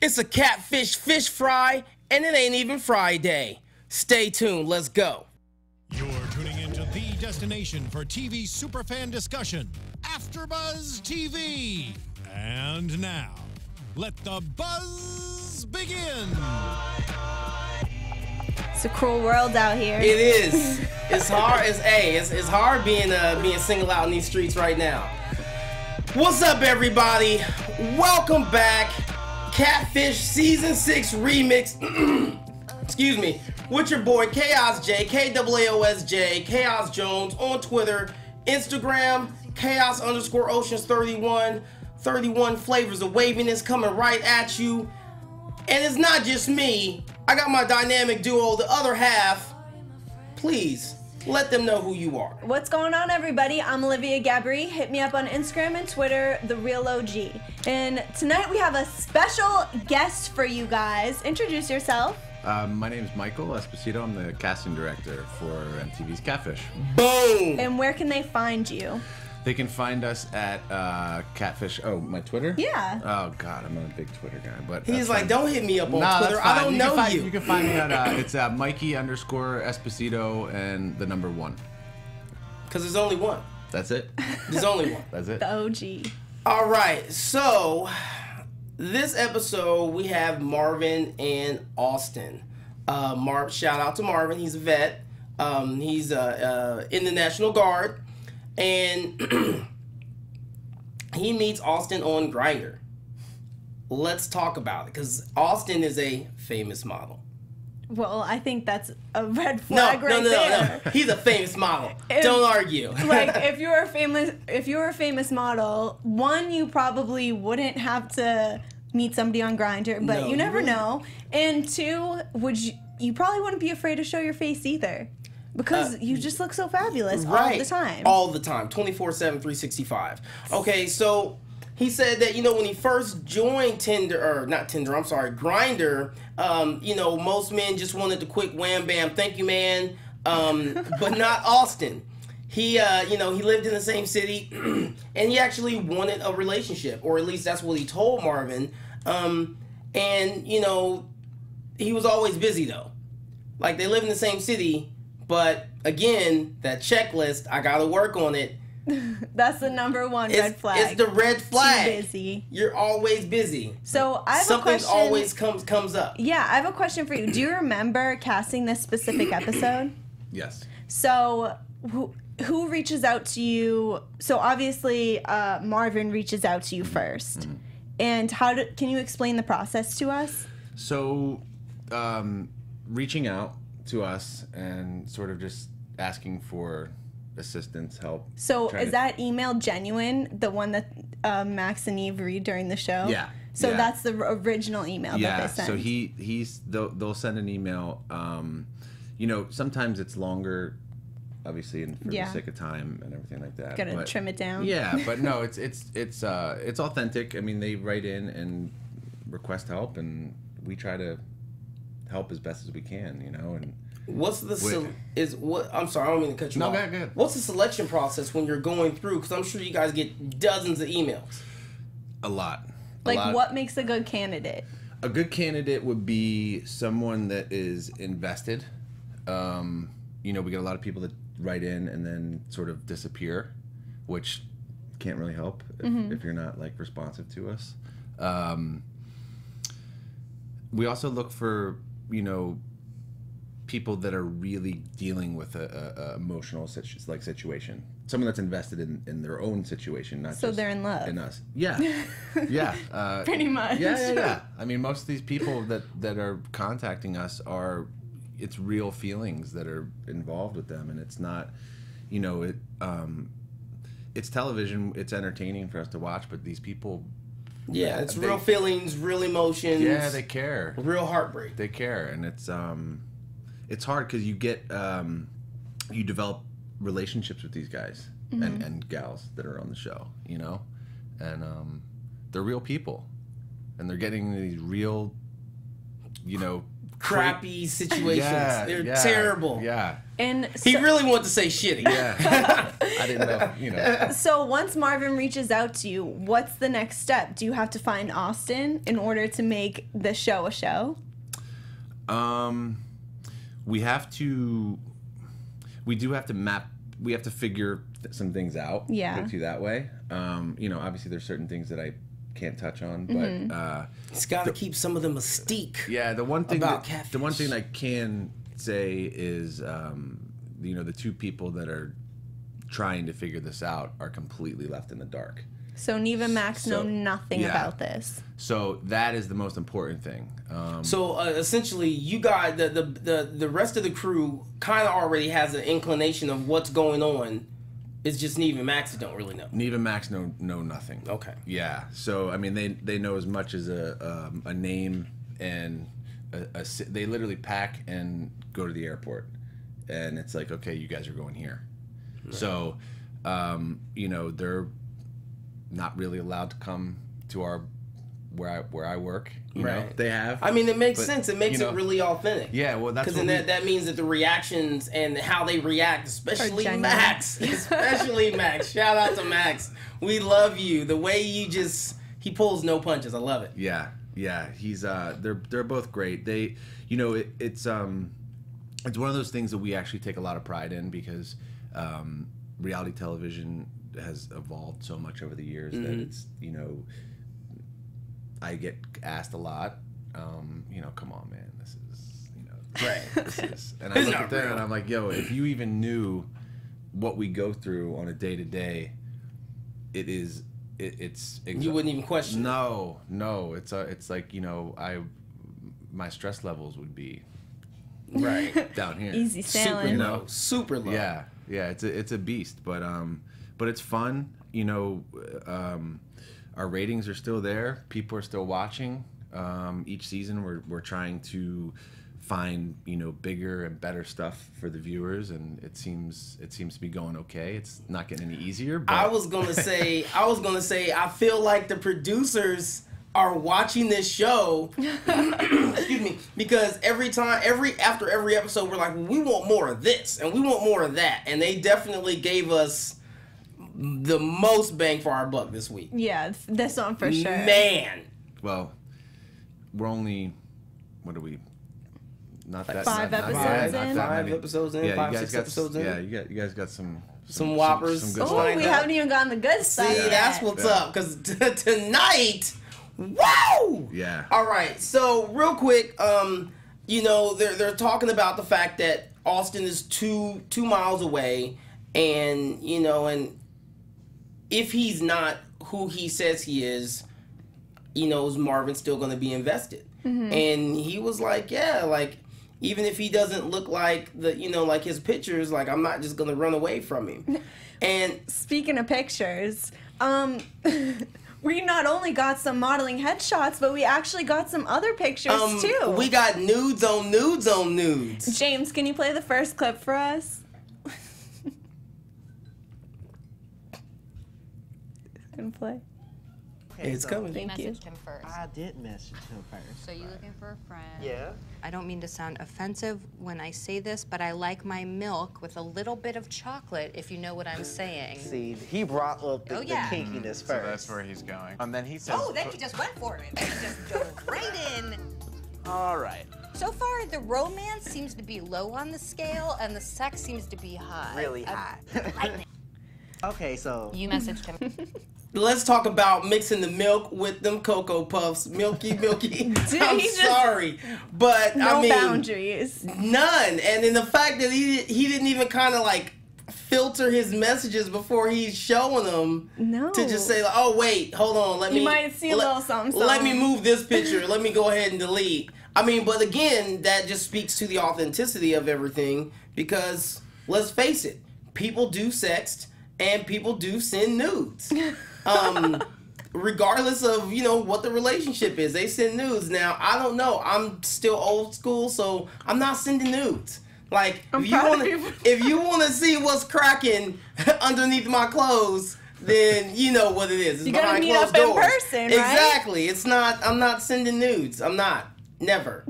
It's a catfish fish fry, and it ain't even Friday. Stay tuned, let's go. You're tuning into the destination for TV superfan discussion, AfterBuzz TV. And now, let the buzz begin. It's a cruel world out here. It is. It's hard. It's hard being single out in these streets right now. What's up, everybody? Welcome back, Catfish Season 6 Remix. Excuse me. With your boy Chaos J, KAAOSJ, Chaos Jones on Twitter, Instagram, Chaos _ Oceans 31. 31 flavors of waviness coming right at you. And it's not just me. I got my dynamic duo, the other half. Please, let them know who you are. What's going on, everybody? I'm Olivia Gabaree. Hit me up on Instagram and Twitter, The Real OG. And tonight we have a special guest for you guys. Introduce yourself. My name is Michael Esposito. I'm the casting director for MTV's Catfish. Boom! And where can they find you? They can find us at Catfish. Oh, my Twitter? Yeah. Oh, God, I'm not a big Twitter guy. But he's like, don't hit me up on Twitter. I don't know you. You can find me at, it's Mikey _ Esposito and the number 1. Because there's only one. That's it. There's only one. That's it. The OG. All right. So this episode, we have Marvin and Austin. Shout out to Marvin. He's a vet. He's in the National Guard. And he meets Austin on Grindr. Let's talk about it, because Austin is a famous model. Well, I think that's a red flag right there. No. He's a famous model. Don't argue. Like, if you're a famous model, one, you probably wouldn't have to meet somebody on Grindr, but you never know. And two, you probably wouldn't be afraid to show your face either. Because you just look so fabulous all the time. All the time. 24/7, 365. Okay, so he said that, you know, when he first joined Grindr, you know, most men just wanted the quick wham bam, thank you, man. But not Austin. He you know, he lived in the same city and he actually wanted a relationship, or at least that's what he told Marvin. And, you know, he was always busy though. Like, they live in the same city. But again, that checklist, I gotta work on it. That's the number one red flag. It's the red flag. Too busy. You're always busy. So I have a question. Something always comes up. Yeah, I have a question for you. Do you remember casting this specific episode? Yes. So who reaches out to you? So obviously Marvin reaches out to you first. Mm-hmm. And can you explain the process to us? So reaching out to us and sort of just asking for assistance, help. So is that email genuine, the one that Max and Eve read during the show? Yeah. So that's the original email that they sent. Yeah. So they'll send an email. You know, sometimes it's longer, obviously, and for the sake of time and everything like that. Gotta trim it down. Yeah, but no, it's authentic. I mean, they write in and request help, and we try to help as best as we can, you know. And what's the I'm sorry, I don't mean to cut you off. No, good. What's the selection process when you're going through? Because I'm sure you guys get dozens of emails. A lot. What makes a good candidate? A good candidate would be someone that is invested. You know, we get a lot of people that write in and then sort of disappear, which can't really help if you're not like responsive to us. We also look for, you know, people that are really dealing with a emotional situation. Someone that's invested in their own situation, not so they're in love. In us, yeah, yeah, pretty much. Yeah. I mean, most of these people that are contacting us it's real feelings that are involved with them, and it's not, you know, it's television. It's entertaining for us to watch, but these people. Yeah, it's real feelings, real emotions. Yeah, they care. Real heartbreak. They care, and it's hard because you get you develop relationships with these guys and gals that are on the show, you know, and they're real people, and they're getting these real, you know, crappy situations. Yeah, they're terrible. Yeah, and he really wanted to say shitty. Yeah. I didn't know, you know. So once Marvin reaches out to you, what's the next step? Do you have to find Austin in order to make the show a show? We have to, we have to figure some things out. Yeah. To that way. You know, obviously there's certain things that I can't touch on, but it's got to keep some of the mystique. Yeah, the one thing about Catfish. The one thing I can say is, you know, the two people that are trying to figure this out are completely left in the dark. So Neve and Max know nothing about this. So that is the most important thing. So essentially, you got the rest of the crew kind of already has an inclination of what's going on. It's just Neve and Max that don't really know. Neve and Max know nothing. Okay. Yeah. So I mean, they know as much as a name and they literally pack and go to the airport, and it's like, okay, you guys are going here. Right. So, you know, they're not really allowed to come to our where I work. You know, they have. I mean, it makes sense. It makes it really authentic. Yeah, well, that's because that means that the reactions and how they react, especially Max, Shout out to Max. We love you. The way you just he pulls no punches. I love it. Yeah, yeah. He's they're both great. They, you know, it's one of those things that we actually take a lot of pride in because reality television has evolved so much over the years that it's, you know, I get asked a lot, you know, come on, man, this is, you know, right. This is, and I look at that and I'm like, yo, if you even knew what we go through on a day to day, it is, it's you wouldn't even question. No, no, it's like, you know, my stress levels would be right down here, easy sailing, super low, super low. Yeah, yeah, it's a beast, but it's fun, you know. Our ratings are still there. People are still watching. Each season, we're trying to find, you know, bigger and better stuff for the viewers, and it seems to be going okay. It's not getting any easier. But. I was gonna say, I feel like the producers are watching this show. Excuse me, because after every episode, we're like, we want more of this and we want more of that, and they definitely gave us the most bang for our buck this week. Yeah, this one for sure. Man. Well, we're only, what are we? Not like that five episodes in. Yeah, five, six episodes in. Yeah, you guys got some whoppers. Some good stuff. We haven't even gotten the good stuff. See, that's what's up. Because tonight, woo! Yeah. All right. So real quick, you know, they're talking about the fact that Austin is two miles away, and you know, and if he's not who he says he is, you know, is Marvin still going to be invested? And he was like, yeah, like, even if he doesn't look like the, you know, like his pictures, like, I'm not just going to run away from him. And speaking of pictures, we not only got some modeling headshots, but we actually got some other pictures, too. We got nudes on nudes on nudes. James, can you play the first clip for us? Play. Okay, it's so coming. Thank you. Him first. I did message him first. So you looking for a friend? Yeah. I don't mean to sound offensive when I say this, but I like my milk with a little bit of chocolate. If you know what I'm saying. See, he brought up the kinkiness first. So that's where he's going. And then he says. Oh, then he just went for it. Then he just dove right in. All right. So far, the romance seems to be low on the scale, and the sex seems to be high. Really high. Okay, so you messaged him. Let's talk about mixing the milk with them Cocoa Puffs. Milky, milky. I'm sorry, but I mean, no boundaries. None. And then the fact that he didn't even kind of like filter his messages before he's showing them. No. To just say, like, oh wait, hold on, let me. You might see a little something, something. Let me move this picture. Let me go ahead and delete. I mean, but again, that just speaks to the authenticity of everything because let's face it, people do sext. And people do send nudes, regardless of, you know, what the relationship is. They send nudes. Now, I don't know. I'm still old school, so I'm not sending nudes. Like, if you want to see what's cracking underneath my clothes, then you know what it is. It's behind closed doors. You gotta meet up in person, right? Exactly. It's not. I'm not sending nudes. I'm not. Never.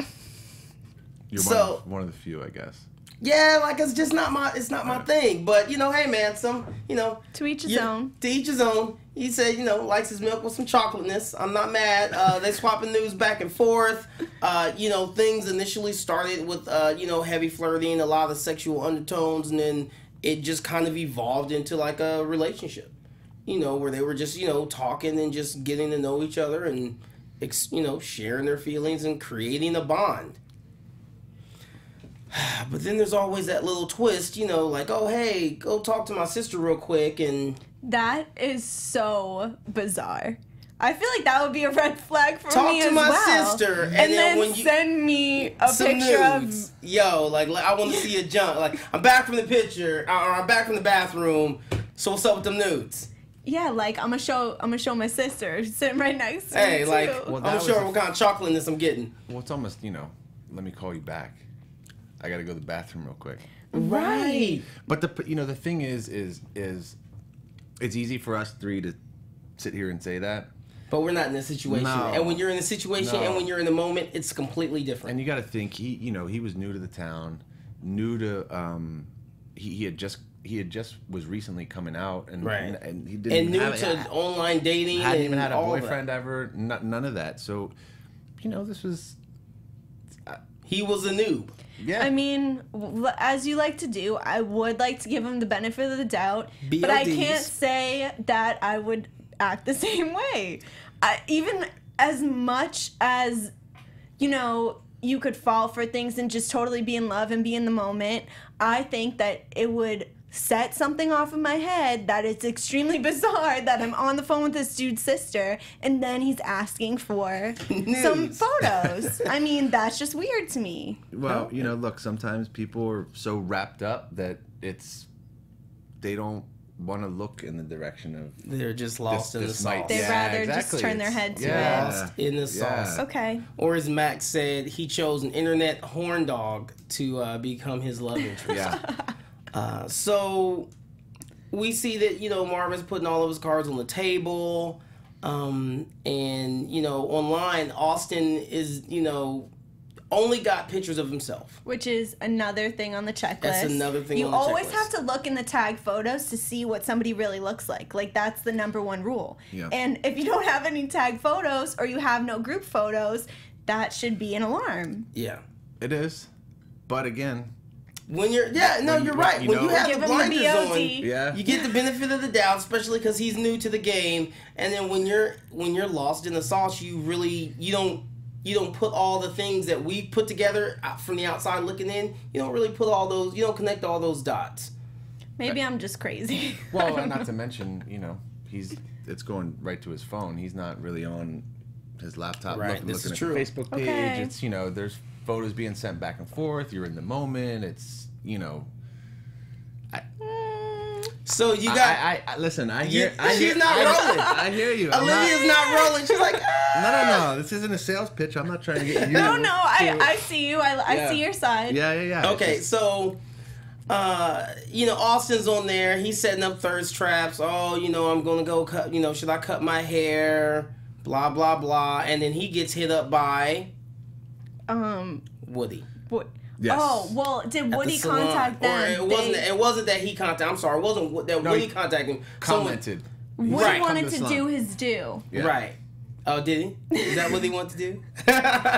You're one of the few, I guess. Yeah, like it's just not my, it's not my thing. But you know, hey man, some, you know, to each his own. To each his own. He said, you know, likes his milk with some chocolateness. I'm not mad. They swapping news back and forth. You know, things initially started with you know, heavy flirting, a lot of sexual undertones, and then it just kind of evolved into like a relationship. You know, where they were just, you know, talking and just getting to know each other and, you know, sharing their feelings and creating a bond. But then there's always that little twist, you know, like, oh, hey, go talk to my sister real quick. And that is so bizarre. I feel like that would be a red flag for me as well. Talk to my sister. And then when you send me a picture of... Yo, like, I want to see a junk. Like, I'm back from the picture, or I'm back from the bathroom. So what's up with them nudes? Yeah, like, I'm gonna show my sister sitting right next to me, like, too. Well, I'm sure what kind of chocolateness I'm getting. Well, it's almost, you know, let me call you back. I gotta go to the bathroom real quick. Right. But the, you know, the thing is it's easy for us three to sit here and say that. But we're not in a situation. No. And when you're in a situation and when you're in the moment, it's completely different. And you gotta think, he, you know, he was new to the town, new to, he had just was recently coming out, and and he didn't and new have, to had, online dating. Hadn't even had a boyfriend ever. None of that. So, you know, this was. He was a noob. Yeah. I mean, as you like to do, I would like to give him the benefit of the doubt, but I can't say that I would act the same way. Even as much as, you know, you could fall for things and just totally be in love and be in the moment, I think that it would set something off in my head that it's extremely bizarre that I'm on the phone with this dude's sister and then he's asking for some photos. I mean, that's just weird to me. Well, you know, look, sometimes people are so wrapped up that it's, they don't want to look in the direction of... They're just lost in the sauce. They'd rather just turn their head to it. In the sauce. Okay. Or as Max said, he chose an internet horn dog to become his love interest. Yeah. So we see that, you know, Marvin's putting all of his cards on the table, and, you know, online, Austin is, you know, only got pictures of himself. Which is another thing on the checklist. That's another thing on the checklist. You always have to look in the tag photos to see what somebody really looks like. Like, that's the #1 rule. Yeah. And if you don't have any tag photos or you have no group photos, that should be an alarm. Yeah. It is. But again... When you're, yeah, no, you're right. When you have the blinders on, you get the benefit of the doubt, especially because he's new to the game. And then when you're lost in the sauce, you really you don't put all the things that we put together from the outside looking in. You don't really put all those. You don't connect all those dots. Maybe I'm just crazy. Well, not to mention, you know, it's going right to his phone. He's not really on his laptop looking at the Facebook page. Okay. It's, you know, there's photos being sent back and forth. You're in the moment. It's, you know. So you got. I listen. She's not rolling. I hear you. Olivia's not rolling. She's like. No. This isn't a sales pitch. I'm not trying to get you. No. I see you. I see your side. Yeah. Okay. Just, so, you know, Austin's on there. He's setting up thirst traps. Oh, you know, I'm gonna go cut. You know, should I cut my hair? Blah blah blah. And then he gets hit up by. Woody. Yes. Oh, well, did Woody contact them? It wasn't that he contacted. I'm sorry. It wasn't that Woody contacted him. Commented. Woody wanted to do his due. Yeah. Right. Oh, did he? Is that what he wanted to do?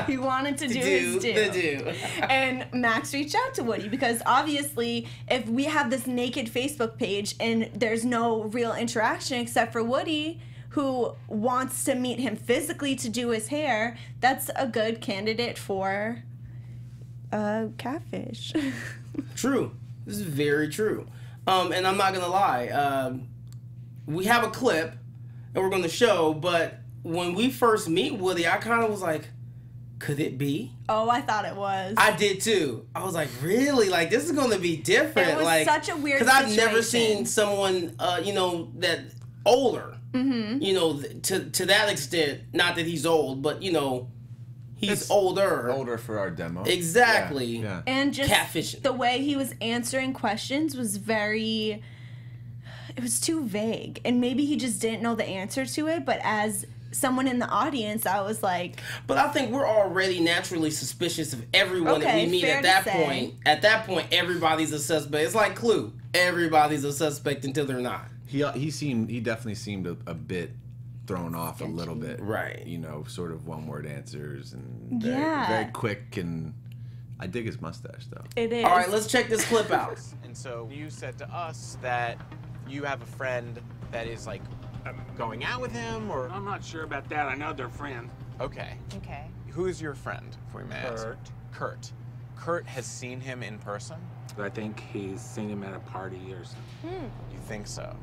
He wanted to do his due. And Max reached out to Woody because obviously if we have this naked Facebook page and there's no real interaction except for Woody... who wants to meet him physically to do his hair, that's a good candidate for catfish. True. This is very true. And I'm not going to lie. We have a clip and we're going to show, but when we first meet Woody, I kind of was like, could it be? Oh, I thought it was. I did too. I was like, really? Like, this is going to be different. It was like, such a weird situation. Because I've never seen someone, you know, that older. Mm-hmm. You know, to that extent, not that he's old, but, you know, he's older. Older for our demo. Exactly. Yeah. And just catfishing. The way he was answering questions was very, it was too vague. And maybe he just didn't know the answer to it, but as someone in the audience, I was like... But I think we're already naturally suspicious of everyone that we meet at that point. At that point, everybody's a suspect. It's like Clue. Everybody's a suspect until they're not. He definitely seemed a bit thrown off a little bit. Right. You know, sort of one-word answers and very, very quick, and... I dig his mustache, though. It is. All right, let's check this clip out. And so you said to us that you have a friend that is, like, going out with him, or? I'm not sure about that. I know they're friends. Okay. Okay. Who's your friend, if we may ask? Kurt. Kurt has seen him in person? I think he's seen him at a party or something. Hmm. You think so?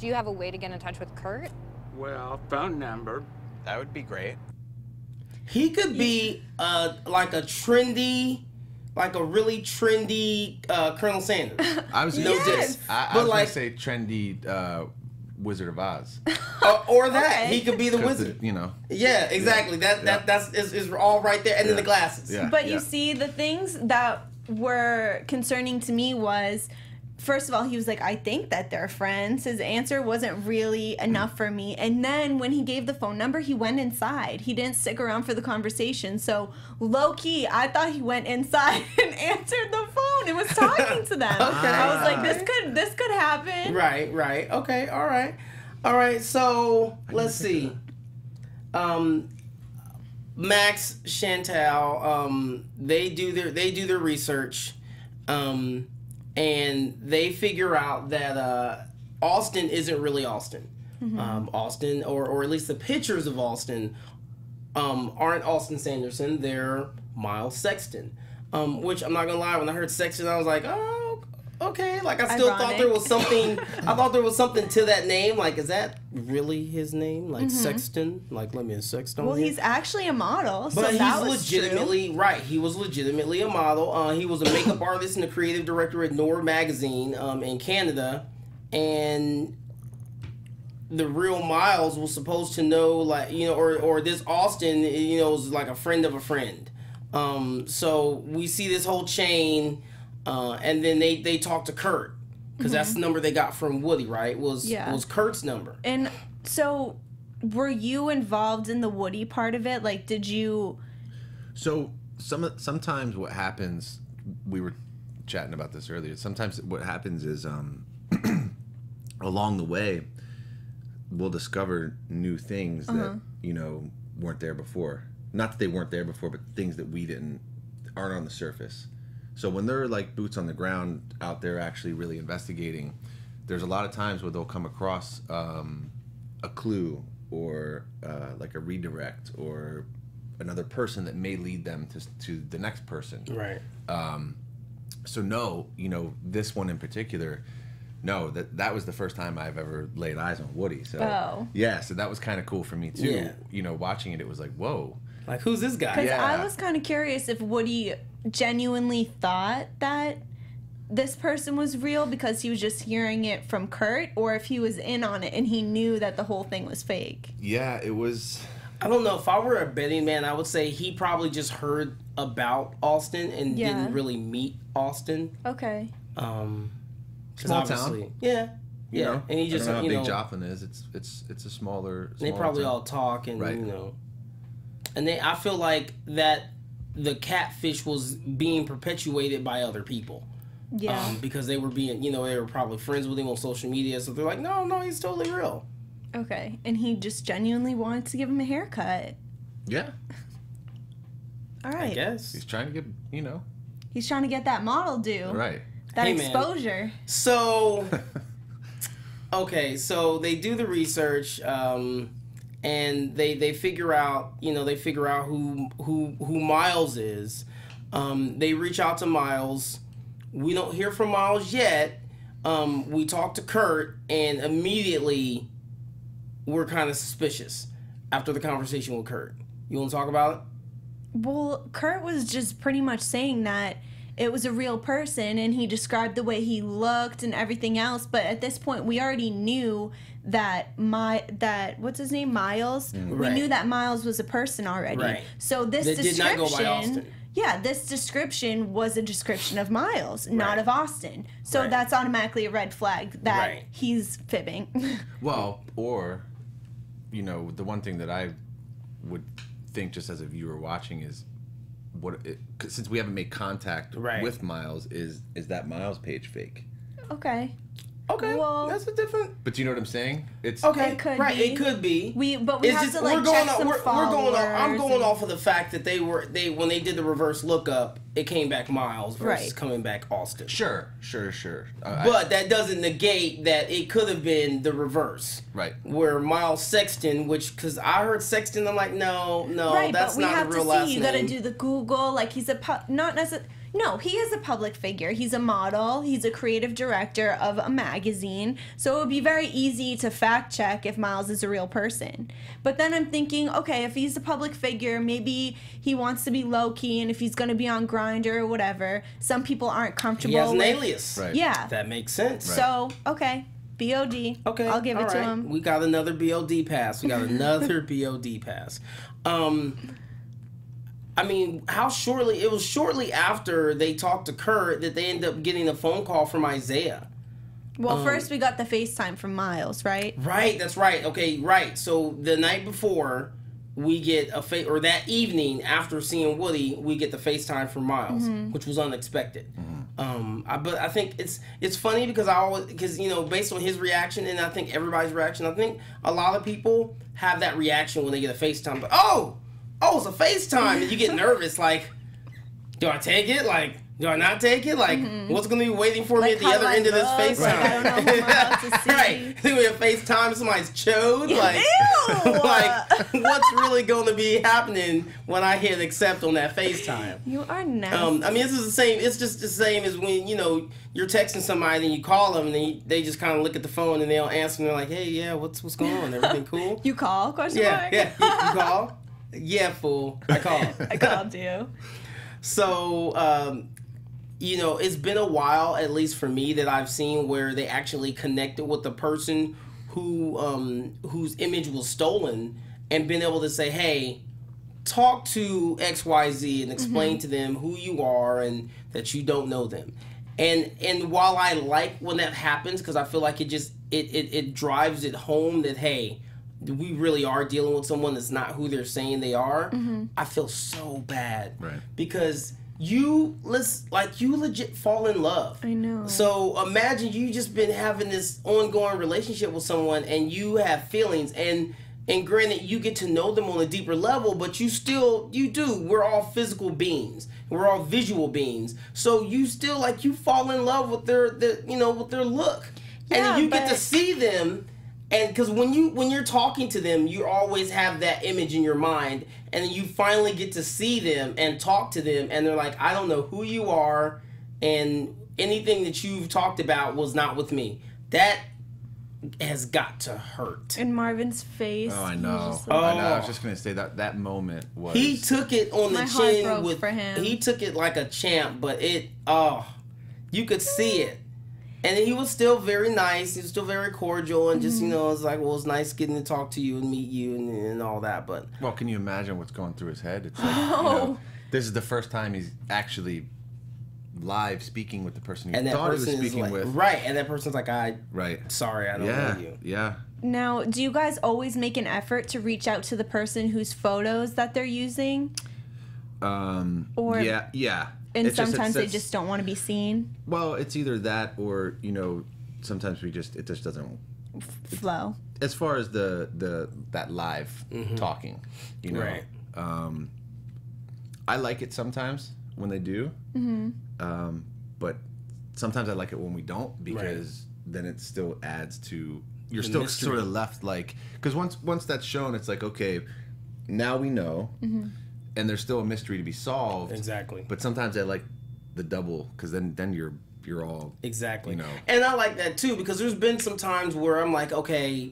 Do you have a way to get in touch with Kurt? Well, phone number. That would be great. He could be like a really trendy Colonel Sanders. I was gonna say trendy Wizard of Oz, or that he could be the wizard. You know. Yeah, exactly. Yeah. That's all right there, and then the glasses. Yeah. But you see, the things that were concerning to me was, first of all, he was like, I think that they're friends. His answer wasn't really enough for me. And then when he gave the phone number, he went inside. He didn't stick around for the conversation. So low-key, I thought he went inside and answered the phone and was talking to them. Okay. I was like, this could happen. Right, right. Okay, all right. All right, so let's see. Max, Chantal, they do their research. And they figure out that Austin isn't really Austin. Mm-hmm. Austin, or at least the pictures of Austin, aren't Austin Sanderson. They're Miles Sexton. Which, I'm not gonna lie, when I heard Sexton, I was like, oh, okay. Like, I still thought there was something. I thought there was something to that name. Like, is that really his name? Like, mm-hmm. Sexton. Like, let me Sexton. Well, he's actually a model. So but that he's legitimately He was legitimately a model. He was a makeup artist and a creative director at Noor Magazine in Canada, and the real Miles was supposed to know, like, you know, or this Austin, you know, was like a friend of a friend. So we see this whole chain, and then they talk to Kurt. Because that's the number they got from Woody, right? Was Kurt's number. And so, were you involved in the Woody part of it? Like, did you? So sometimes what happens, we were chatting about this earlier. Sometimes what happens is, along the way, we'll discover new things that, you know, weren't there before. Not that they weren't there before, but things that we aren't on the surface. So when they're like boots on the ground out there actually really investigating, there's a lot of times where they'll come across a clue or like a redirect or another person that may lead them to the next person. Right. So no, you know, this one in particular, no, that was the first time I've ever laid eyes on Woody. So yeah, so that was kind of cool for me too. Yeah. You know, watching it, it was like, whoa. Like, who's this guy? Because I was kind of curious if Woody genuinely thought that this person was real because he was just hearing it from Kurt, or if he was in on it and he knew that the whole thing was fake. Yeah, it was... I don't know. If I were a betting man, I would say he probably just heard about Austin and didn't really meet Austin. Okay. Small town. Yeah. Yeah. You know, and he just... I don't know how big Joplin is. It's a smaller they probably town. All talk and, you know... And then I feel like that the catfish was being perpetuated by other people. Yeah. Because they were being, you know, they were probably friends with him on social media. So they're like, no, he's totally real. Okay. And he just genuinely wanted to give him a haircut. Yeah. All right. I guess. He's trying to get, you know. He's trying to get that model due. Right. That exposure. Man. So, okay. So they do the research. And they figure out, you know, who Miles is. They reach out to Miles. We don't hear from Miles yet. We talk to Kurt, and immediately we're kind of suspicious after the conversation with Kurt. You want to talk about it? Well, Kurt was just pretty much saying that it was a real person, and he described the way he looked and everything else. But at this point, we already knew that what's his name, Miles. Mm. We knew that Miles was a person already. Right. So this description did not go by Austin. Yeah, this description was a description of Miles, not of Austin. So that's automatically a red flag that he's fibbing. Well, or you know, the one thing that I would think just as a viewer watching is, since we haven't made contact with Miles, is that Miles page fake? Okay. Okay, well, that's a different. But you know what I'm saying? It's okay, it could right? Be. It could be. I'm going off of the fact that they when they did the reverse lookup, it came back Miles versus coming back Austin. Sure. But that doesn't negate that it could have been the reverse, right? Where Miles Sexton, which because I heard Sexton, I'm like, no, right, that's not a real last name. You got to do the Google. Like he's not necessarily. No, he is a public figure. He's a model. He's a creative director of a magazine. So it would be very easy to fact check if Miles is a real person. But then I'm thinking, okay, if he's a public figure, maybe he wants to be low-key, and if he's going to be on Grindr or whatever, some people aren't comfortable. He has an alias. Right. Yeah. That makes sense. Right. So, okay, BOD. Okay, I'll give it to him. We got another BOD pass. We got another BOD pass. I mean, it was shortly after they talked to Kurt that they ended up getting a phone call from Isaiah. Well, first we got the FaceTime from Miles, right? Right, that's right. Okay, right. So the night before, we get a or that evening after seeing Woody, we get the FaceTime from Miles, which was unexpected. But I think it's funny because you know, based on his reaction and I think everybody's reaction, I think a lot of people have that reaction when they get a FaceTime. But oh, it's a FaceTime, and you get nervous, like, do I take it? Like, do I not take it? Like, what's going to be waiting for me at the other end of this FaceTime? Like, I don't know who I'm about to see. Right. Then we have FaceTime, somebody's chode. Like, like, what's really going to be happening when I hit accept on that FaceTime? You are nasty. I mean, this is the same. It's just the same as when, you know, you're texting somebody and you call them and they just kind of look at the phone and they don't answer and they're like, hey, yeah, what's going on? Everything cool? You call? Question mark? Yeah, you call? Yeah, fool. I called. I called you. So, you know, it's been a while, at least for me, that I've seen where they actually connected with the person who whose image was stolen and been able to say, hey, talk to XYZ and explain to them who you are and that you don't know them. And while I like when that happens, because I feel like it just it drives it home that, hey, we really are dealing with someone that's not who they're saying they are. I feel so bad, right? Because you legit fall in love. I know. So imagine you just been having this ongoing relationship with someone, and you have feelings, and granted you get to know them on a deeper level, but you do. We're all physical beings. We're all visual beings. So you still you fall in love with their look, and you get to see them. And because when you're talking to them, you always have that image in your mind, and then you finally get to see them and talk to them, and they're like, I don't know who you are, and anything that you've talked about was not with me. That has got to hurt. In Marvin's face. Oh, I know. Like, oh, I know. I was just gonna say that moment was. He took it on the chin with. For him. He took it like a champ, but you could see it. And then he was still very nice. He was still very cordial, and just, you know, it's like, well, it's nice getting to talk to you and meet you and all that. But well, can you imagine what's going through his head? It's like, you know, this is the first time he's actually live speaking with the person he thought he was speaking with. Right, and that person's like, sorry, I don't know you. Yeah. Now, do you guys always make an effort to reach out to the person whose photos that they're using? Yeah. And sometimes they just don't want to be seen. Well, it's either that or, you know, sometimes it just doesn't flow. As far as that live talking, you know. Right. I like it sometimes when they do. But sometimes I like it when we don't, because then it still adds to you're still sort of left like, because once that's shown, it's like, okay, now we know. And there's still a mystery to be solved. Exactly. But sometimes I like the double, because then you're all you know. And I like that too, because there's been some times where I'm like, okay,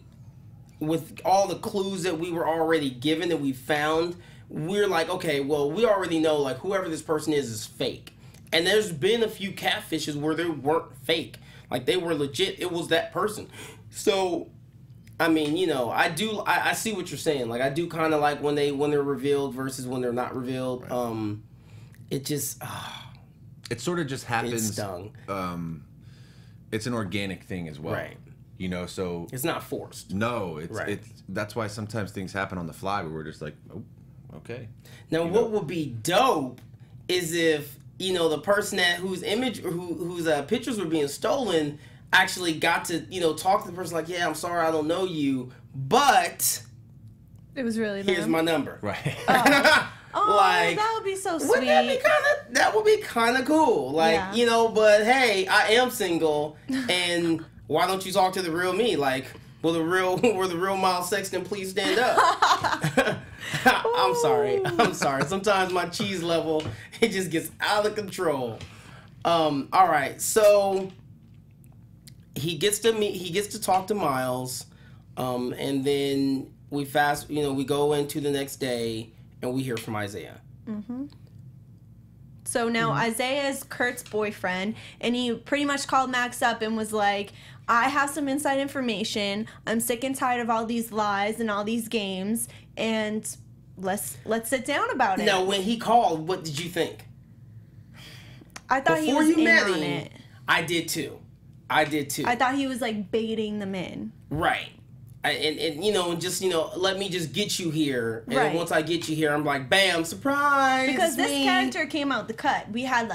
with all the clues that we were already given that we found, we're like, okay, well, we already know like whoever this person is fake. And there's been a few catfishes where they weren't fake, like they were legit. It was that person. So. I mean, you know, I see what you're saying. Like, I do kind of like when they're revealed versus when they're not revealed. Right. It just... it sort of just happens. It's an organic thing as well. Right. you know, so it's not forced. No, it's right. That's why sometimes things happen on the fly where we're just like, oh, okay. Now, what would be dope is if, you know, the person that whose image, whose pictures were being stolen, actually got to, you know, talk to the person like, yeah, I'm sorry, I don't know you, but it was really here's my number, right? Oh. Oh, like, that would be so sweet. Wouldn't that be kind of, that would be kind of cool. Like, yeah, you know, but hey, I am single, and why don't you talk to the real me? Like, will the real Miles Sexton please stand up? I'm sorry. I'm sorry. Sometimes my cheese level, it just gets out of control. All right. So he gets to talk to Miles, and then we fast, you know, we go into the next day. And we hear from Isaiah. Mm-hmm. So now Isaiah is Kurt's boyfriend, and he pretty much called Max up and was like, I have some inside information. I'm sick and tired of all these lies and all these games, and let's sit down about it. Now, when he called, what did you think? I thought before he was in on it. I did too. I did too. I thought he was like baiting them in. Right. And you know, just, you know, let me just get you here. And right, once I get you here, I'm like, bam, surprise. Because this character came out the cut. We had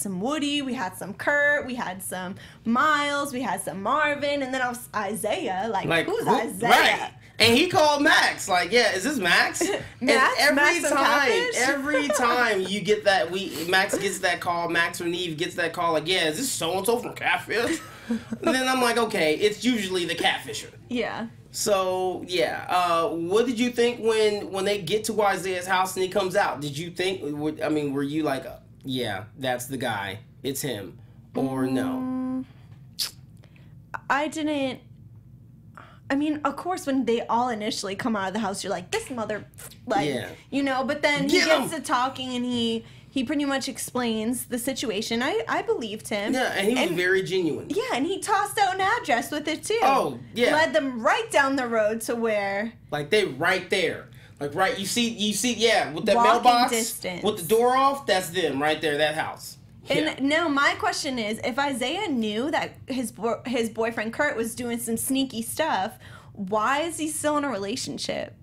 some Woody, we had some Kurt, we had some Miles, we had some Marvin, and then I was Isaiah. Like who's Isaiah? Right. And he called Max. Like, yeah, is this Max? Max? And every time you get that, Max gets that call. Max or Neve gets that call. Like, yeah, is this so and so from Catfish? And then I'm like, okay, it's usually the catfisher. Yeah. So yeah, what did you think when they get to Isaiah's house and he comes out? Did you think? I mean, were you like, yeah, that's the guy, it's him, or no? I didn't. I mean, of course, when they all initially come out of the house, you're like, this mother, like, yeah, you know. But then he gets to talking, and he pretty much explains the situation. I believed him. Yeah, and he was very genuine. Yeah, and he tossed out an address with it too. Oh, yeah. Led them right down the road to where, like, they right there, like, right. You see, yeah, with that mailbox distance, with the door off. That's them right there. That house. Yeah. And now my question is, if Isaiah knew that his boyfriend Kurt was doing some sneaky stuff, why is he still in a relationship?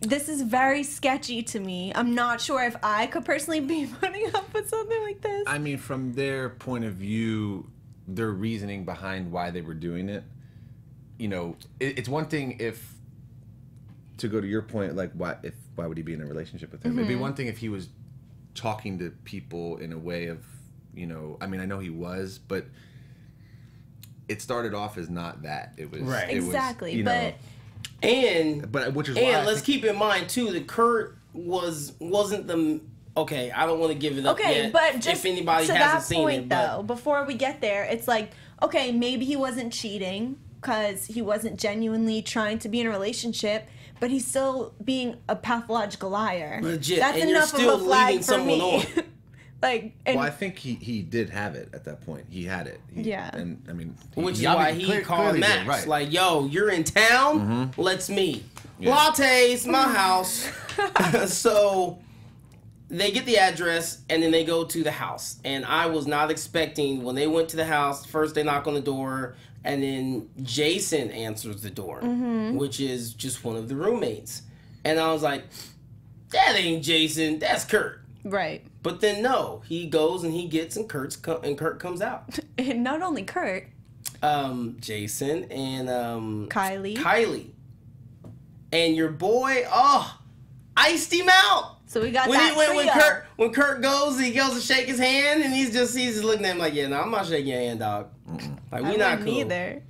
This is very sketchy to me. I'm not sure if I could personally be putting up with something like this. I mean, from their point of view, their reasoning behind why they were doing it, you know, it's one thing if, to go to your point, like, why would he be in a relationship with her? Mm-hmm. It'd be one thing if he was talking to people in a way of, you know, I mean, I know he was, but it started off as not that. It was right. Exactly. You know, which is why let's keep in mind too that Kurt wasn't the okay. I don't want to give it up. Okay, yet, but just if anybody to hasn't that seen point it, though, before we get there, it's like, okay, maybe he wasn't cheating because he wasn't genuinely trying to be in a relationship. But he's still being a pathological liar. Legit. That's and enough you're still of a flag leading for someone me. On. Like, and well, I think he did have it at that point. He had it. Yeah. And I mean, which is why he called Max. Right. Like, yo, you're in town. Mm-hmm. Let's meet. Yeah. Lattes, my house. So they get the address and then they go to the house. And I was not expecting when they went to the house. First, they knock on the door. And then Jason answers the door, mm-hmm, which is just one of the roommates. And I was like, that ain't Jason, that's Kurt. Right. But then no, he goes and he gets and Kurt comes out. And not only Kurt. Jason and Kylie. Kylie. And your boy, oh, iced him out. So we got that trio. When Kurt goes, he goes to shake his hand, and he's just looking at him like, yeah, no, I'm not shaking your hand, dog. Like, we're not cool. I wouldn't either.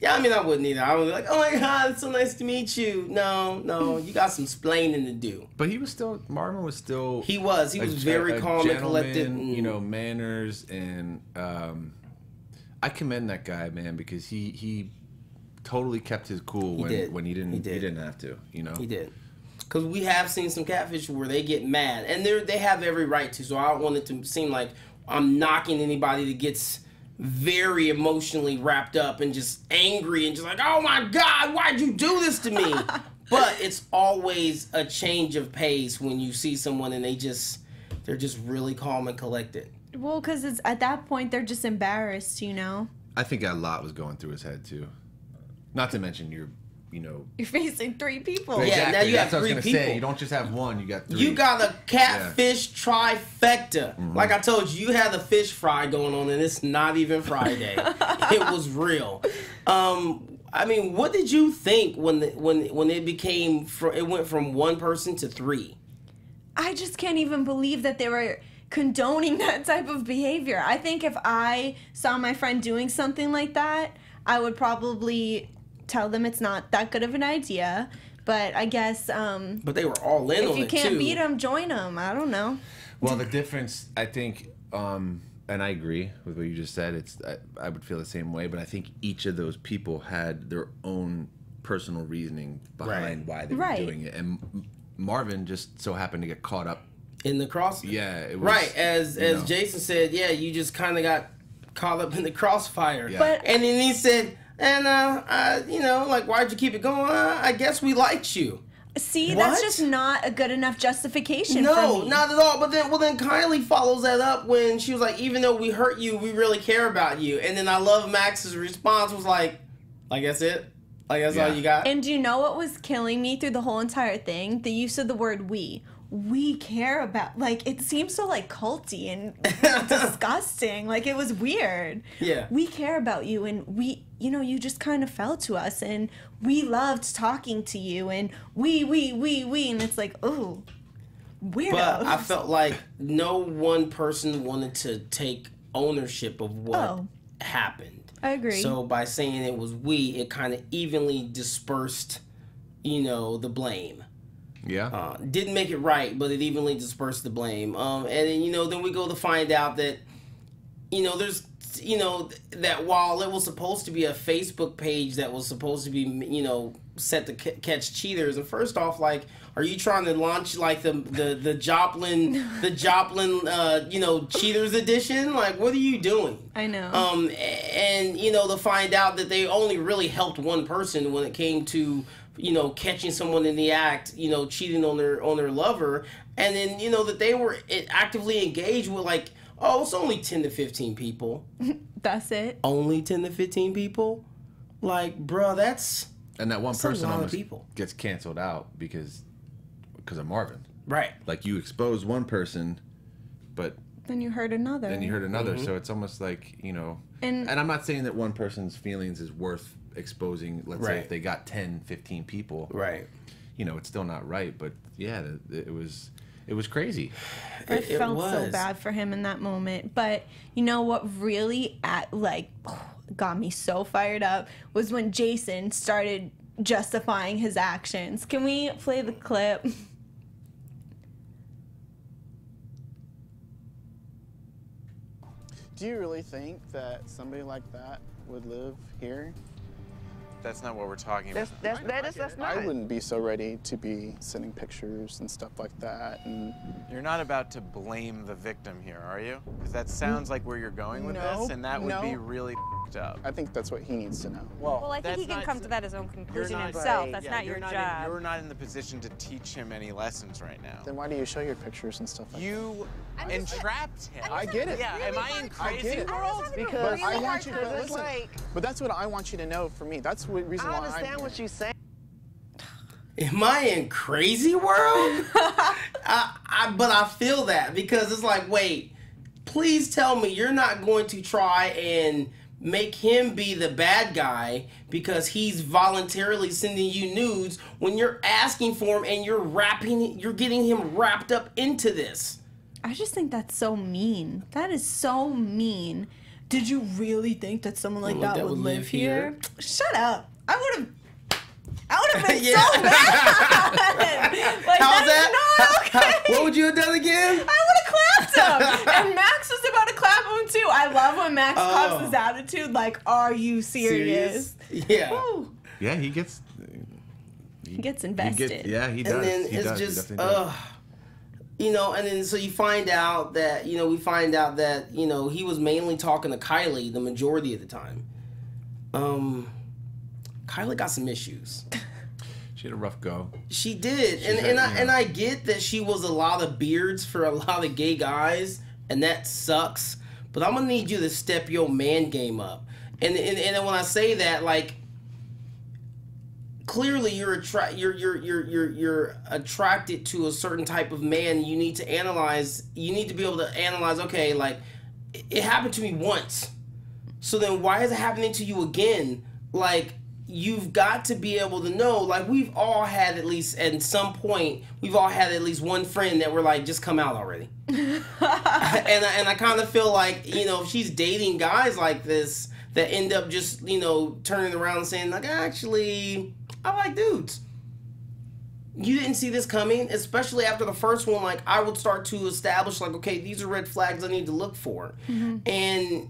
Yeah, I mean, I wouldn't either. I would be like, oh, my God, it's so nice to meet you. No, you got some splaining to do. But he was still, Marvin was still... He was very calm and collected. You know, manners, and I commend that guy, man, because he totally kept his cool when he didn't have to, you know? He did. Because we have seen some catfish where they get mad, and they have every right to, so I don't want it to seem like I'm knocking anybody that gets very emotionally wrapped up and just angry and just like, oh my God, why'd you do this to me? But it's always a change of pace when you see someone and they're just really calm and collected. Well, because it's at that point they're just embarrassed, you know. I think a lot was going through his head too. Not to mention you're facing three people. Exactly. Yeah, now you have three people. Say, you don't just have one; you got three. You got a catfish trifecta. Mm-hmm. Like I told you, you had the fish fry going on, and it's not even Friday. It was real. I mean, what did you think when it became it went from one person to three? I just can't even believe that they were condoning that type of behavior. I think if I saw my friend doing something like that, I would probably tell them it's not that good of an idea. But I guess but they were all in on it too. If you can't beat them, join them. I don't know. Well, the difference, I think, and I agree with what you just said. I would feel the same way, but I think each of those people had their own personal reasoning behind why they were doing it. And Marvin just so happened to get caught up in the crossfire. Yeah, it was, as Jason said, yeah, you just kind of got caught up in the crossfire. Yeah. But and then he said, and like, why'd you keep it going? I guess we liked you. See, that's just not a good enough justification. No, for me. Not at all. But then, well, then Kylie follows that up when she was like, even though we hurt you, we really care about you. And then I love Max's response was like that's it? Like that's all you got? And do you know what was killing me through the whole entire thing? The use of the word we. We care about, like, it seems so, like, culty and disgusting. Like, it was weird. Yeah. We care about you, and we, you know, you just kind of fell to us, and we loved talking to you, and we, and it's like, ooh, weirdos. But I felt like no one person wanted to take ownership of what happened. I agree. So by saying it was we, it kind of evenly dispersed, you know, the blame. Yeah. Didn't make it right, but it evenly dispersed the blame. And then, then we go to find out that, there's, that while it was supposed to be a Facebook page that was supposed to be, set to catch cheaters. And first off, like, are you trying to launch like the Joplin, cheaters edition? Like, what are you doing? I know. And to find out that they only really helped one person when it came to, catching someone in the act, cheating on their lover, and then that they were actively engaged with, like, oh, it's only 10 to 15 people. That's it. Only 10 to 15 people, like, bro, that's and that one person almost gets canceled out because of Marvin, right? Like, you expose one person, but then you hurt another. Then you hurt another. Mm-hmm. So it's almost like And I'm not saying that one person's feelings is worth exposing, let's say if they got 10, 15 people. Right. It's still not right, but yeah, it was crazy. I felt so bad for him in that moment, but you know what really got me so fired up was when Jason started justifying his actions. Can we play the clip? Do you really think that somebody like that would live here? That's not what we're talking about. That's not. I wouldn't be so ready to be sending pictures and stuff like that. And you're not about to blame the victim here, are you? Because that sounds like where you're going with this, and that would be really f***ed up. I think that's what he needs to know. Well, I think he can come to that his own conclusion himself. That's not your job. You're not in the position to teach him any lessons right now. Then why do you show your pictures and stuff like that? You entrapped him. I get it. Yeah, am I in crazy world? Because I want you to listen. But that's what I want you to know for me. That's the reason why I understand what you say. Am I in crazy world? But I feel that, because it's like, wait, please tell me you're not going to try and make him be the bad guy because he's voluntarily sending you nudes when you're asking for him and you're getting him wrapped up into this. I just think that's so mean. That is so mean. Did you really think that someone like that would live here? Shut up. I would have been so mad. Like, how's that? Not okay. What would you have done again? I would have clapped him. And Max was about to clap him too. I love when Max pops his attitude, like, are you serious? Yeah. Woo. Yeah, he gets invested. He does. And then and then so you find out that, he was mainly talking to Kylie the majority of the time. Kylie got some issues. She had a rough go. She did. And I get that she was a lot of beards for a lot of gay guys, and that sucks. But I'm gonna need you to step your man game up. And when I say that, like, clearly you're attracted to a certain type of man. You need to analyze. You need to be able to analyze. Okay, like, it happened to me once, so then why is it happening to you again? Like, you've got to be able to know. Like, we've all had, at least at some point, we've all had at least one friend that we're like, just come out already. and I kind of feel like, you know, if she's dating guys like this that end up just, you know, turning around and saying, like, actually, I like dudes. You didn't see this coming, especially after the first one. Like, I would start to establish, like, okay, these are red flags I need to look for. Mm-hmm. And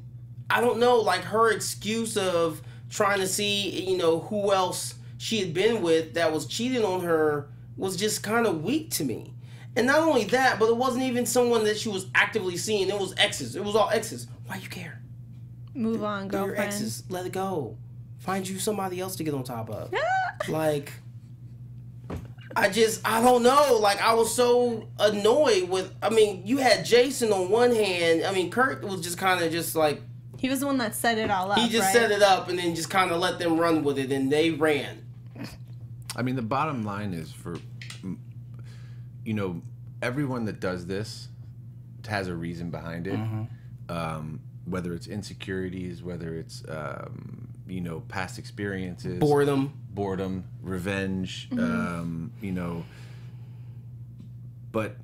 I don't know, like, her excuse of trying to see, you know, who else she had been with that was cheating on her was just kind of weak to me. And not only that, but it wasn't even someone that she was actively seeing. It was exes. It was all exes. Why you care? Move on, girlfriend. Your exes. Let it go. Find you somebody else to get on top of. Like, I don't know. Like, I was so annoyed with, I mean, you had Jason on one hand. I mean, Kurt was just kind of just like, he was the one that set it all up. He just set it up and then just kind of let them run with it, and they ran. I mean, the bottom line is, for, you know, everyone that does this has a reason behind it. Mm-hmm. Whether it's insecurities, whether it's you know, past experiences, boredom, revenge, mm-hmm. You know. But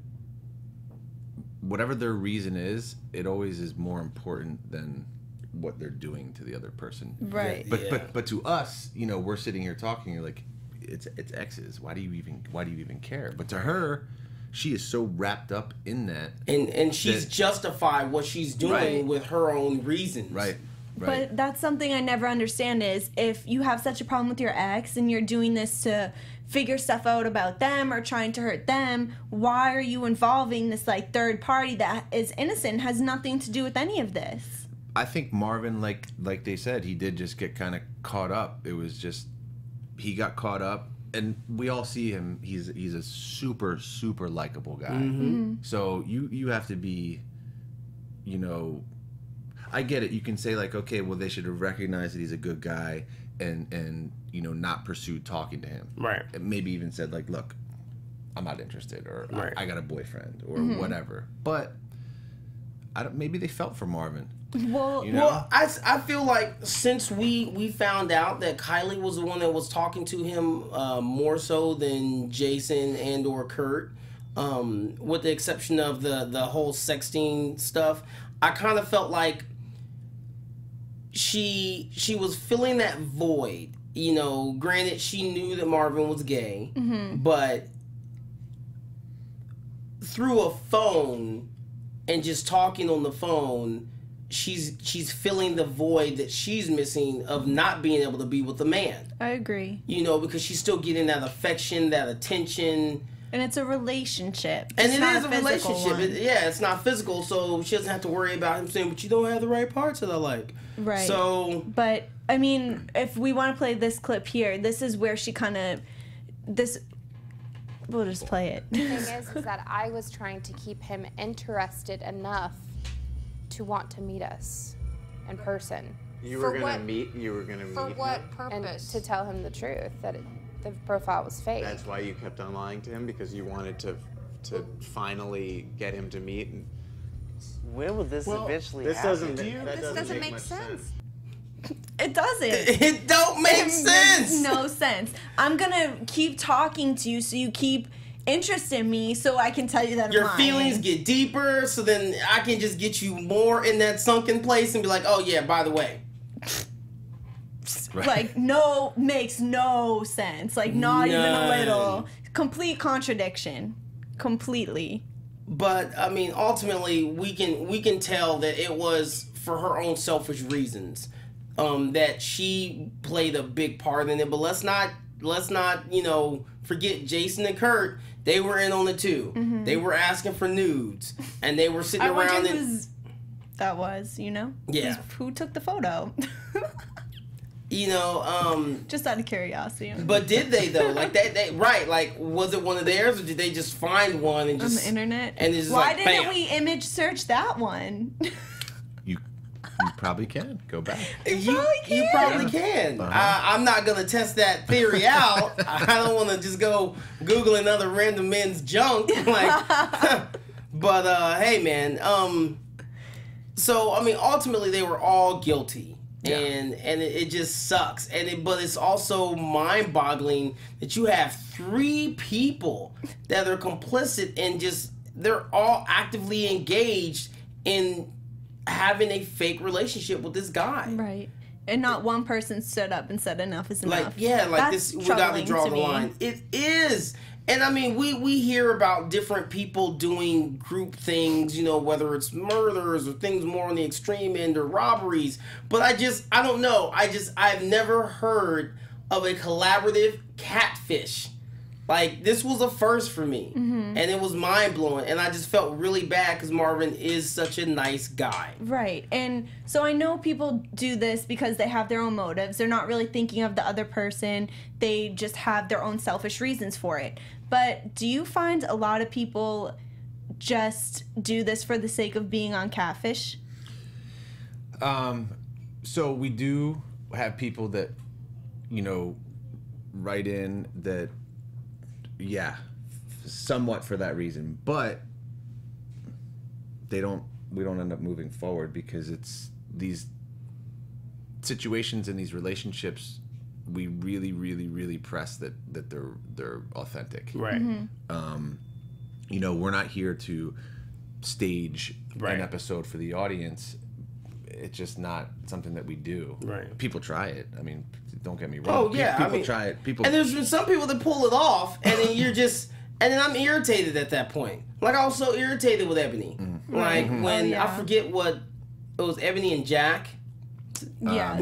whatever their reason is, it always is more important than what they're doing to the other person. Right. But to us, you know, we're sitting here talking, you're like, it's exes. Why do you even care? But to her, she is so wrapped up in that. And she's justified what she's doing with her own reasons. Right. Right. But that's something I never understand, is if you have such a problem with your ex and you're doing this to figure stuff out about them or trying to hurt them, why are you involving this, like, third party that is innocent, has nothing to do with any of this? I think Marvin, like they said, he did just get kind of caught up. It was just, he got caught up, and we all see him. He's a super, super likable guy. Mm-hmm. So you have to be, you know, I get it. You can say, like, okay, well, they should have recognized that he's a good guy and you know, not pursued talking to him. Right. And maybe even said, like, look, I'm not interested, or I got a boyfriend, or mm-hmm. whatever. But I don't, maybe they felt for Marvin. Well, you know? Well, I feel like since we found out that Kylie was the one that was talking to him more so than Jason and or Kurt, with the exception of the whole sexting stuff, I kind of felt like she was filling that void. You know, granted, she knew that Marvin was gay, mm-hmm. but through a phone and just talking on the phone, she's filling the void that she's missing of not being able to be with a man. I agree. You know, because she's still getting that affection, that attention. And it's a relationship. And it is a relationship. Yeah, it's not physical, so she doesn't have to worry about him saying, but you don't have the right parts that I like. Right. So, but, I mean, if we want to play this clip here, this is where she kind of, we'll just play it. The thing is that I was trying to keep him interested enough to want to meet us in person. You were going to meet? For what purpose? And to tell him the truth, that the profile was fake. That's why you kept on lying to him, because you wanted to finally get him to meet. And when will this eventually happen? This doesn't make sense. It doesn't. It don't make sense. No sense. I'm gonna keep talking to you so you keep interested in me, so I can tell you that your feelings get deeper. So then I can just get you more in that sunken place and be like, oh yeah, by the way. Right. Like, no, makes no sense. Like, not even a little. Complete contradiction. Completely. But, I mean, ultimately, we can tell that it was for her own selfish reasons, that she played a big part in it. But let's not, you know, forget Jason and Kurt. They were in on it, too. Mm-hmm. They were asking for nudes. And they were sitting around and... That was, you know? Yeah. Who took the photo? You know, just out of curiosity. But did they though? Like like was it one of theirs, or did they just find one and just on the internet? And it's just why like, didn't bam. We image search that one? You probably can go back. You probably can. I'm not gonna test that theory out. I don't want to just go googling other random men's junk. Like, but hey, man. So I mean, ultimately, they were all guilty. Yeah. And it just sucks. And but it's also mind-boggling that you have three people that are complicit and just they're all actively engaged in having a fake relationship with this guy. Right. And not one person stood up and said enough is enough. Like, yeah, like that's this we gotta draw the line. It is. And I mean, we hear about different people doing group things, you know, whether it's murders or things more on the extreme end or robberies. But I don't know. I've never heard of a collaborative catfish. Like, this was a first for me. Mm-hmm. And it was mind-blowing. And I just felt really bad because Marvin is such a nice guy. Right. And so I know people do this because they have their own motives. They're not really thinking of the other person. They just have their own selfish reasons for it. But do you find a lot of people just do this for the sake of being on Catfish? So we do have people that, you know, write in that... Yeah, somewhat for that reason, but we don't end up moving forward because it's these situations and these relationships we really press that they're authentic. Right. Mm-hmm. You know, we're not here to stage an episode for the audience. It's just not something that we do. Right. People try it. I mean, don't get me wrong. Oh yeah, people try it. People and there's been some people that pull it off, and then you're just and then I'm irritated at that point. Like I was so irritated with Ebony. Mm-hmm. Like when I forget what it was, Ebony and Jack. Yeah,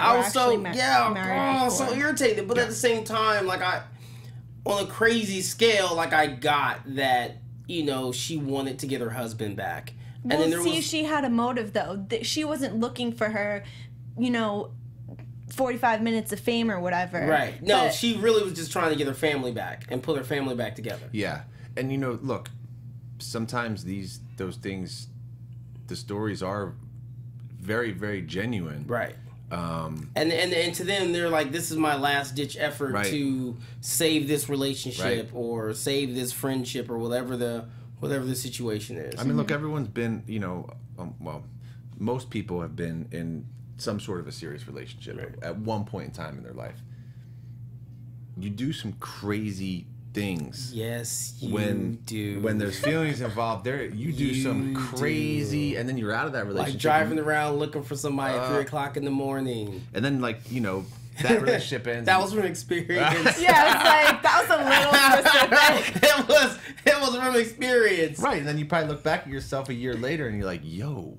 I was so so irritated, but at the same time, like I on a crazy scale, like I got that you know she wanted to get her husband back. Well, and then see, she had a motive, though. She wasn't looking for her, you know, 45 minutes of fame or whatever. Right. No, but she really was just trying to get her family back and put her family back together. Yeah. And, you know, look, sometimes those things, the stories are very, very genuine. Right. And to them, they're like, this is my last-ditch effort to save this relationship or save this friendship or whatever the situation is. I mean, look, everyone's been, you know, well, most people have been in some sort of a serious relationship at one point in time in their life. You do some crazy things. Yes, you do. When there's feelings involved, you do some crazy, and then you're out of that relationship. Like driving around looking for somebody at 3 o'clock in the morning. And then, like, you know, that relationship ends. That was an experience. Yeah, it's like that was a little specific. It was from experience. Right, and then you probably look back at yourself a year later and you're like, yo.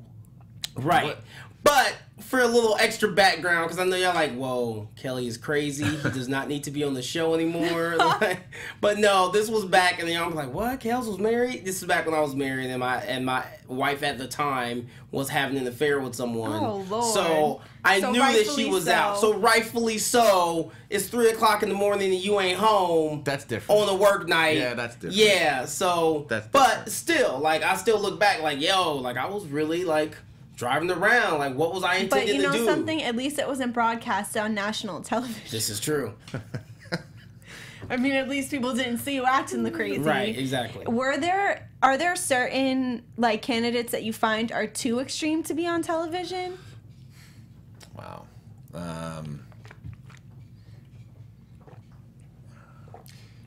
Right. What? But for a little extra background, because I know y'all like, whoa, Kelly is crazy. He does not need to be on the show anymore. Like, but no, this was back, and then I'm like, what? Kels was married? This is back when I was married, and my wife at the time was having an affair with someone. Oh, Lord. So I knew that she was out. So rightfully so, it's 3 o'clock in the morning and you ain't home. That's different. On a work night. Yeah, that's different. Yeah, so. That's different. But still, like, I still look back like, yo, like, I was really, like, driving around, like, what was I intended to do? But you know something? At least it wasn't broadcast on national television. This is true. I mean, at least people didn't see you acting the crazy. Right, exactly. Are there certain, like, candidates that you find are too extreme to be on television? Wow.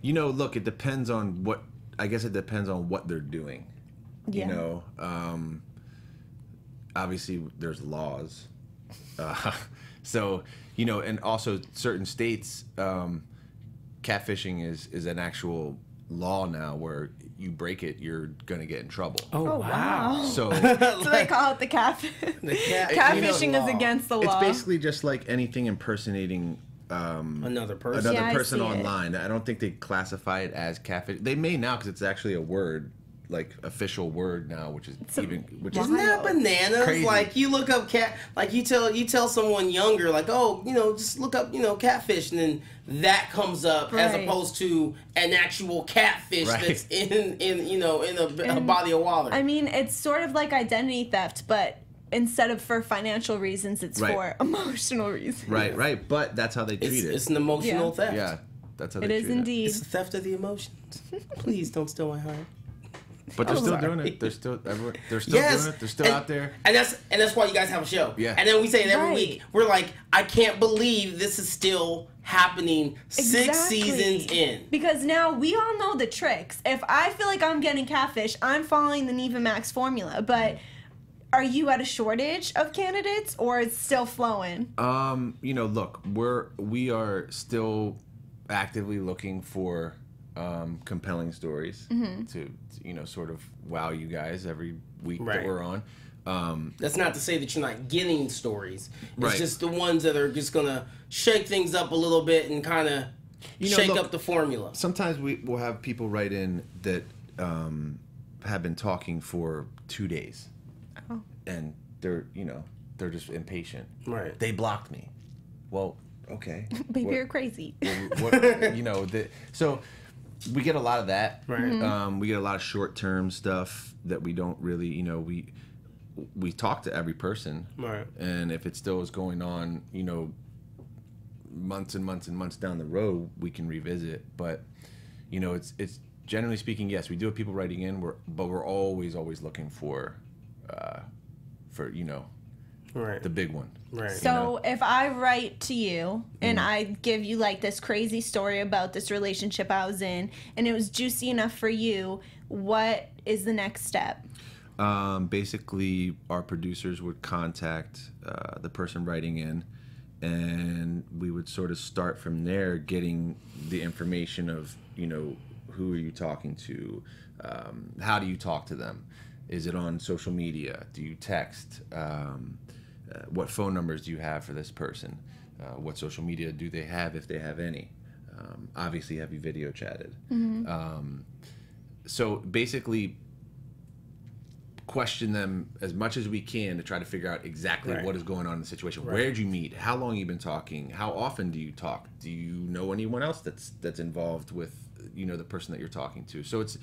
You know, look, it depends on what, I guess it depends on what they're doing. Yeah. You know, obviously, there's laws, so you know, and also certain states, catfishing is an actual law now where you break it, you're gonna get in trouble. Oh wow! So, so they call it the catfishing is against the law. It's basically just like anything impersonating another person, another person online. I don't think they classify it as catfish. They may now because it's actually a word. like official word now, which is isn't that bananas? Crazy. Like you look up you tell someone younger, like, oh, you know, just look up, you know, catfish, and then that comes up, right, as opposed to an actual catfish, right, that's in you know, in a body of water. I mean, it's sort of like identity theft, but instead of for financial reasons, it's right, for emotional reasons. Right, right. But that's how they treat it. It's an emotional theft. Yeah, that's how they treat it. It is indeed. It's the theft of the emotions. Please don't steal my heart. But they're still doing it. They're still everywhere. They're still doing it. They're still out there. And that's why you guys have a show. Yeah. And then we say it every week. We're like, I can't believe this is still happening 6 seasons in. Because now we all know the tricks. If I feel like I'm getting catfish, I'm following the Neva Max formula. But are you at a shortage of candidates, or it's still flowing? You know, look, we are still actively looking for compelling stories to you know, sort of wow you guys every week, right, that we're on. That's not to say that you're not getting stories. It's right, just the ones that are just gonna shake things up a little bit and kind of shake up the formula. Sometimes we'll have people write in that have been talking for 2 days. Oh. And they're just impatient. Right. They blocked me. Well, okay. Baby, you're crazy. So we get a lot of that. Right. Mm-hmm. We get a lot of short-term stuff that we don't really, we talk to every person. Right. And if it still is going on, months and months and months down the road, we can revisit. But it's generally speaking, yes, we do have people writing in. But we're always looking for the big one. Right. So if I write to you and I give you like this crazy story about this relationship I was in and it was juicy enough for you, what is the next step? Basically, our producers would contact the person writing in, and we would sort of start from there, getting the information of, who are you talking to? How do you talk to them? Is it on social media? Do you text? What phone numbers do you have for this person? What social media do they have, if they have any? Obviously, have you video chatted? Mm-hmm. So basically, question them as much as we can to try to figure out exactly what is going on in the situation. Right. Where did you meet? How long have you been talking? How often do you talk? Do you know anyone else that's involved with the person that you're talking to? So it's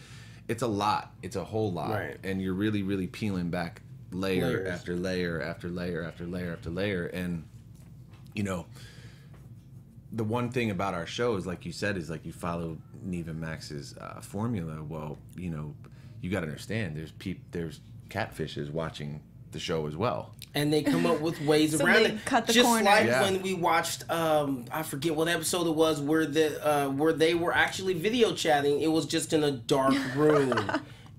a lot. It's a whole lot. Right. And you're really, really peeling back layer after layer after layer after layer after layer. And, the one thing about our show is, like you said, is like you follow Neva Max's formula. Well, you got to understand there's catfishes watching the show as well. And they come up with ways around it. Cut the corner. Just like when we watched, I forget what episode it was, where they were actually video chatting. It was just in a dark room,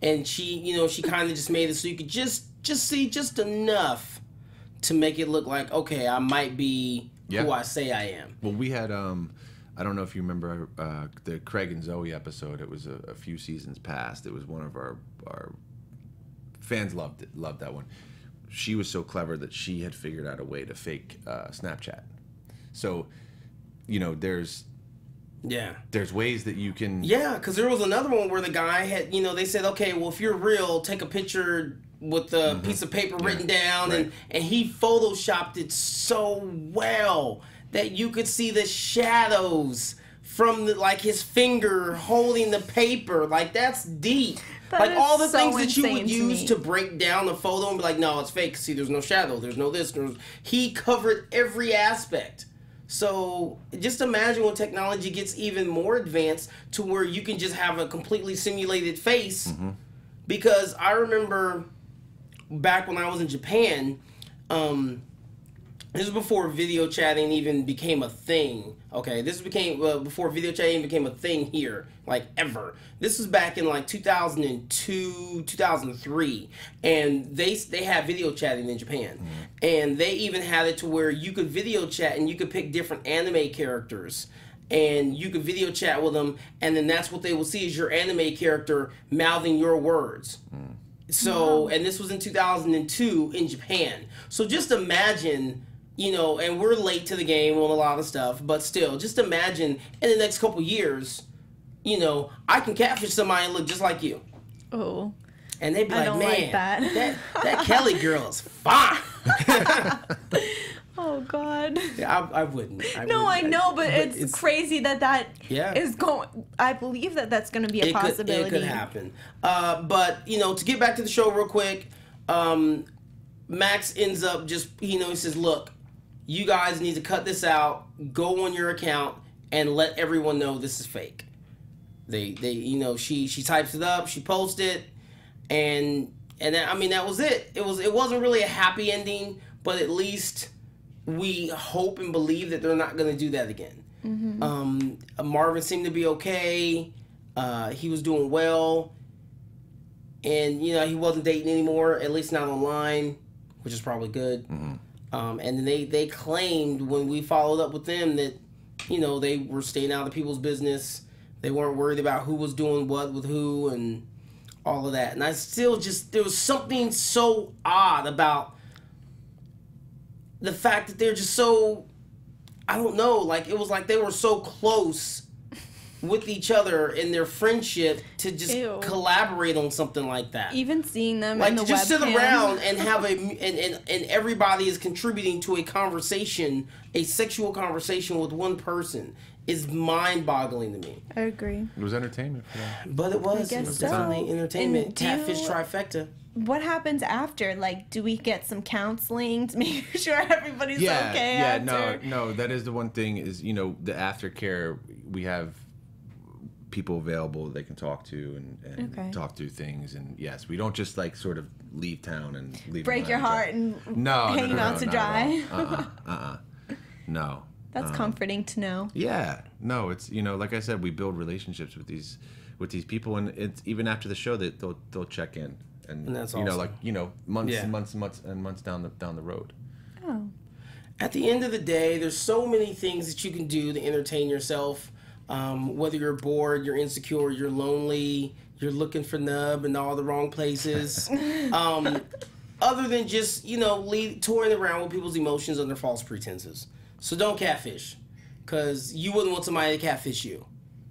and she kind of just made it so you could just see just enough to make it look like, okay, I might be who I say I am. Well, we had I don't know if you remember the Craig and Zoe episode. It was a few seasons past. It was one of our fans loved that one. She was so clever that she had figured out a way to fake Snapchat. So, there's ways that you can. Yeah, because there was another one where the guy had, they said, okay, well, if you're real, take a picture with a piece of paper written down, and he photoshopped it so well that you could see the shadows from his finger holding the paper. Like, that's deep. That like all the so things that you would use to break down the photo and be like, no, it's fake. See, there's no shadow. There's no this. He covered every aspect. So just imagine when technology gets even more advanced to where you can just have a completely simulated face. Mm-hmm. Because I remember back when I was in Japan, this was before video chatting even became a thing. Okay, this became before video chatting became a thing here, like ever. This was back in like 2002, 2003, and they had video chatting in Japan, and they even had it to where you could video chat and you could pick different anime characters. And you could video chat with them, and then that's what they will see is your anime character mouthing your words. Mm. So, and this was in 2002 in Japan. So just imagine, and we're late to the game on a lot of stuff, but still, just imagine in the next couple years, I can catfish somebody and look just like you. Oh. And they'd be like, man, like that Kelly girl is fine. Oh, God. Yeah, I wouldn't. I know, but it's crazy that yeah. is going. I believe that's going to be a possibility. It could happen. But, you know, to get back to the show real quick, Max ends up just, he says, look, you guys need to cut this out, go on your account, and let everyone know this is fake. They she types it up, she posts it, and that, I mean, that was it. It wasn't really a happy ending, but at least we hope and believe that they're not going to do that again. Mm-hmm. Marvin seemed to be okay. He was doing well, and he wasn't dating anymore, at least not online, which is probably good. Mm-hmm. And they claimed when we followed up with them that they were staying out of people's business. They weren't worried about who was doing what with who and all of that. And I still just, there was something so odd about the fact that they're just so, I don't know, like it was like they were so close with each other in their friendship to just Ew. Collaborate on something like that. Even seeing them like in the just webcam. Sit around and have a and everybody is contributing to a conversation, a sexual conversation with one person is mind-boggling to me. I agree. It was entertainment for that. But it was definitely entertainment. And Catfish trifecta. What happens after? Like, do we get some counseling to make sure everybody's okay? Yeah, after? no. That is the one thing is the aftercare. We have people available they can talk to and okay. talk through things, and yes, we don't just like sort of leave town and leave break your heart and hang out to dry. No. That's comforting to know. Yeah, no, it's like I said, we build relationships with these people, and it's even after the show that they'll check in, and that's awesome. Months yeah. and months and months and months down the road. Oh. At the end of the day, there's so many things that you can do to entertain yourself. Whether you're bored, you're insecure, you're lonely, you're looking for nub in all the wrong places. Other than just, touring around with people's emotions under false pretenses. So don't catfish, because you wouldn't want somebody to catfish you,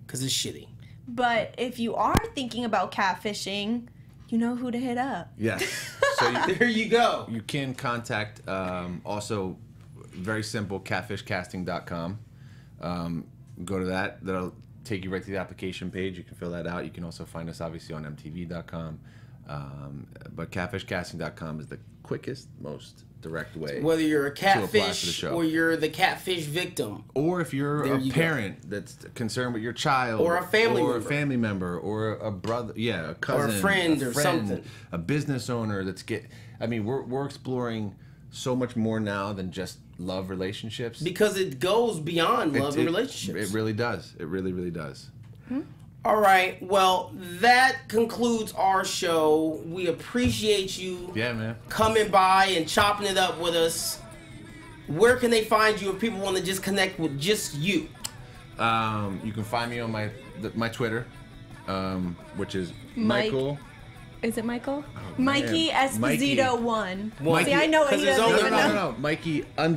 because it's shitty. But if you are thinking about catfishing, you know who to hit up. Yes. So there you go. You can contact, also, very simple, catfishcasting.com. Go to that. That'll take you right to the application page. You can fill that out. You can also find us, obviously, on MTV.com. But catfishcasting.com is the quickest, most direct way. Whether you're a catfish or you're the catfish victim. Or if you're a parent that's concerned with your child. Or a family member. Or a family member. Or a brother. Yeah, a cousin. Or a friend or something. A business owner that's we're exploring so much more now than just love relationships, because it goes beyond love and relationships. It really does. It really, really does. Hmm? All right. Well, that concludes our show. We appreciate you coming by and chopping it up with us. Where can they find you if people want to just connect with just you? You can find me on my Twitter, which is Michael. Is it Michael? Oh, Mikey Esposito 1. See, I know it. No. Mikey _, oh,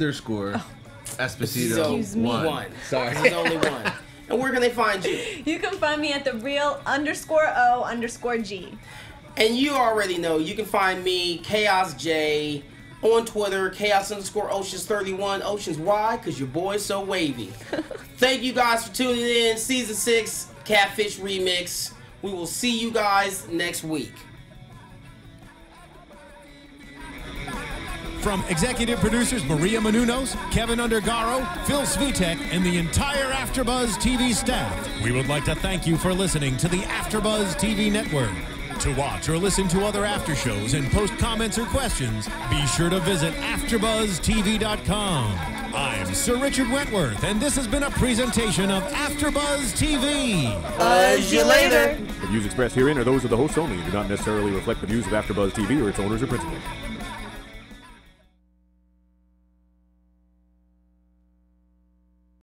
Esposito 1. Sorry. There's only one. And where can they find you? You can find me at TheReal_O_G. And you already know, you can find me, Chaos J, on Twitter, Chaos_Oceans31. Oceans, why? Because your boy's so wavy. Thank you guys for tuning in. Season 6, Catfish Remix. We will see you guys next week. From executive producers Maria Menounos, Kevin Undergaro, Phil Svitek, and the entire AfterBuzz TV staff, we would like to thank you for listening to the AfterBuzz TV network. To watch or listen to other after shows and post comments or questions, be sure to visit AfterBuzzTV.com. I'm Sir Richard Wentworth, and this has been a presentation of AfterBuzz TV. Buzz you later. The views expressed herein are those of the hosts only and do not necessarily reflect the views of AfterBuzz TV or its owners or principals.